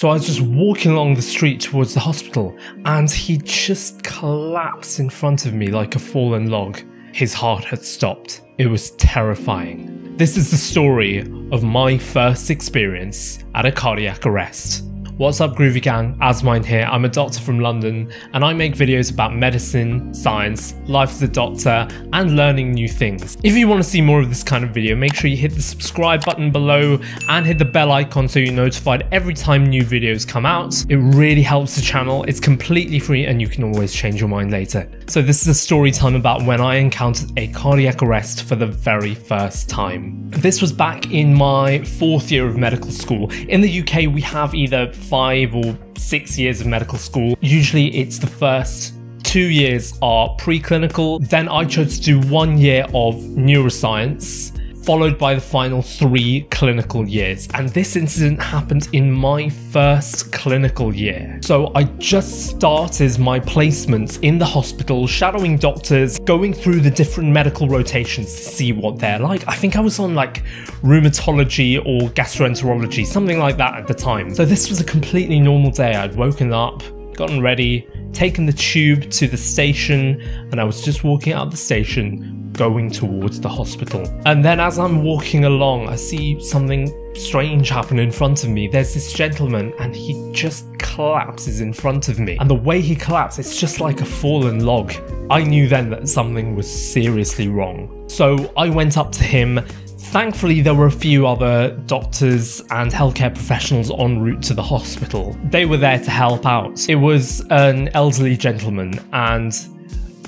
So I was just walking along the street towards the hospital and he just collapsed in front of me like a fallen log. His heart had stopped. It was terrifying. This is the story of my first experience at a cardiac arrest. What's up, Groovy Gang? Azmain here. I'm a doctor from London and I make videos about medicine, science, life as a doctor and learning new things. If you want to see more of this kind of video, make sure you hit the subscribe button below and hit the bell icon so you're notified every time new videos come out. It really helps the channel. It's completely free and you can always change your mind later. So this is a story time about when I encountered a cardiac arrest for the very first time. This was back in my 4th year of medical school. In the UK, we have either 5 or 6 years of medical school. Usually it's the first 2 years are preclinical. Then I chose to do 1 year of neuroscience, followed by the final 3 clinical years. And this incident happened in my first clinical year. So I just started my placements in the hospital, shadowing doctors, going through the different medical rotations to see what they're like. I think I was on like rheumatology or gastroenterology, something like that at the time. So this was a completely normal day. I'd woken up, gotten ready, taken the tube to the station, and I was just walking out of the station going towards the hospital. And then as I'm walking along, I see something strange happen in front of me. There's this gentleman and he just collapses in front of me. And the way he collapsed, it's just like a fallen log. I knew then that something was seriously wrong. So I went up to him. Thankfully, there were a few other doctors and healthcare professionals en route to the hospital. They were there to help out. It was an elderly gentleman, and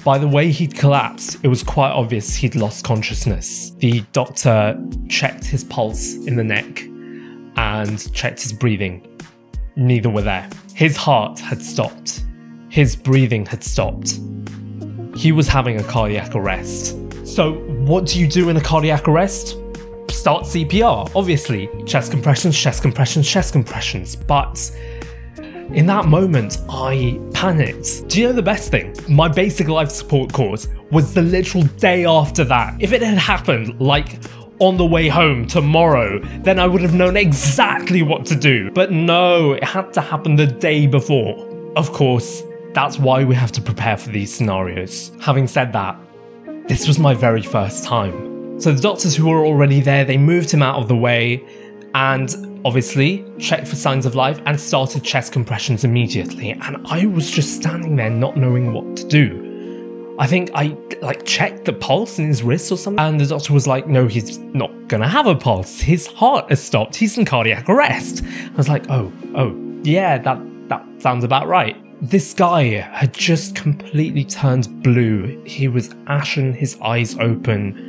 by the way he'd collapsed, it was quite obvious he'd lost consciousness. The doctor checked his pulse in the neck and checked his breathing. Neither were there. His heart had stopped. His breathing had stopped. He was having a cardiac arrest. So what do you do in a cardiac arrest? Start CPR, obviously. Chest compressions, chest compressions, chest compressions. But in that moment, I panicked. Do you know the best thing? My basic life support course was the literal day after that. If it had happened like on the way home tomorrow, then I would have known exactly what to do. But no, it had to happen the day before. Of course, that's why we have to prepare for these scenarios. Having said that, this was my very first time. So the doctors who were already there, they moved him out of the way and obviously checked for signs of life and started chest compressions immediately. And I was just standing there not knowing what to do. I think I like checked the pulse in his wrist or something, and the doctor was like, no, he's not gonna have a pulse. His heart has stopped. He's in cardiac arrest. I was like, oh yeah, that sounds about right. This guy had just completely turned blue. He was ashen, his eyes open.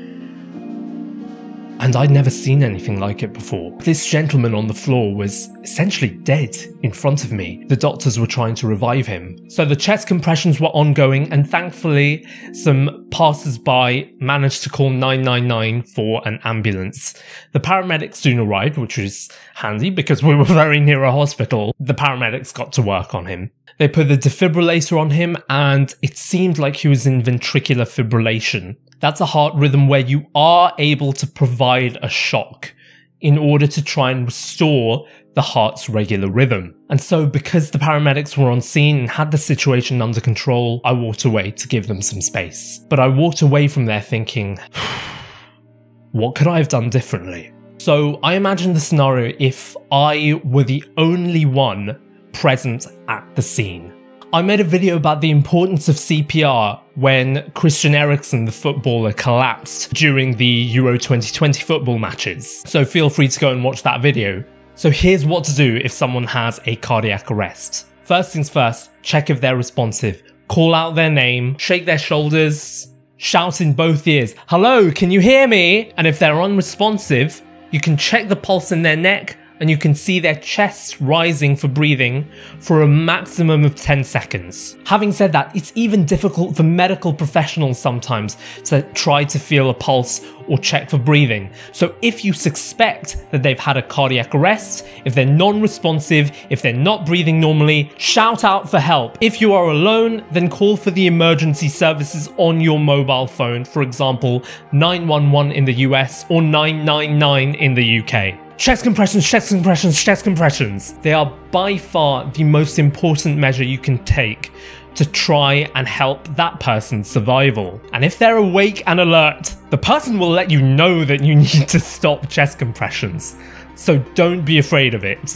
And I'd never seen anything like it before. This gentleman on the floor was essentially dead in front of me. The doctors were trying to revive him. So the chest compressions were ongoing, and thankfully some passers-by managed to call 999 for an ambulance. The paramedics soon arrived, which was handy because we were very near a hospital. The paramedics got to work on him. They put the defibrillator on him and it seemed like he was in ventricular fibrillation. That's a heart rhythm where you are able to provide a shock in order to try and restore the heart's regular rhythm. And so because the paramedics were on scene and had the situation under control, I walked away to give them some space. But I walked away from there thinking, what could I have done differently? So I imagined the scenario if I were the only one present at the scene. I made a video about the importance of CPR when Christian Eriksen, the footballer, collapsed during the Euro 2020 football matches. So feel free to go and watch that video. So here's what to do if someone has a cardiac arrest. First things first, check if they're responsive. Call out their name, shake their shoulders, shout in both ears, "Hello, can you hear me?" And if they're unresponsive, you can check the pulse in their neck, and you can see their chest rising for breathing for a maximum of 10 seconds. Having said that, it's even difficult for medical professionals sometimes to try to feel a pulse or check for breathing. So if you suspect that they've had a cardiac arrest, if they're non-responsive, if they're not breathing normally, shout out for help. If you are alone, then call for the emergency services on your mobile phone, for example, 911 in the US or 999 in the UK. Chest compressions, chest compressions, chest compressions. They are by far the most important measure you can take to try and help that person's survival. And if they're awake and alert, the person will let you know that you need to stop chest compressions. So don't be afraid of it.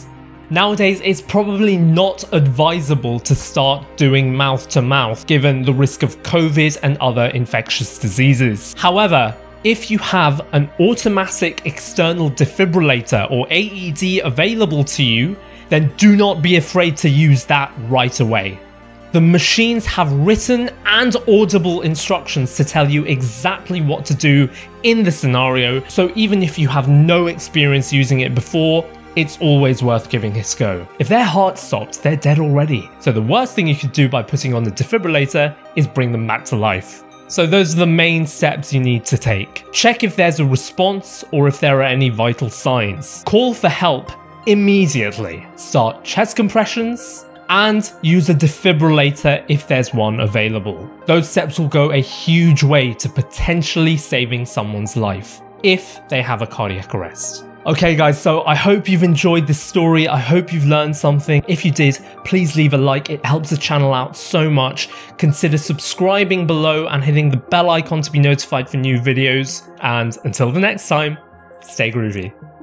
Nowadays, it's probably not advisable to start doing mouth-to-mouth given the risk of COVID and other infectious diseases. However, if you have an automatic external defibrillator or AED available to you, then do not be afraid to use that right away. The machines have written and audible instructions to tell you exactly what to do in the scenario, so even if you have no experience using it before, it's always worth giving it a go. If their heart stopped, they're dead already. So the worst thing you could do by putting on the defibrillator is bring them back to life. So those are the main steps you need to take. Check if there's a response or if there are any vital signs. Call for help immediately. Start chest compressions and use a defibrillator if there's one available. Those steps will go a huge way to potentially saving someone's life if they have a cardiac arrest. Okay guys, so I hope you've enjoyed this story. I hope you've learned something. If you did, please leave a like. It helps the channel out so much. Consider subscribing below and hitting the bell icon to be notified for new videos. And until the next time, stay groovy.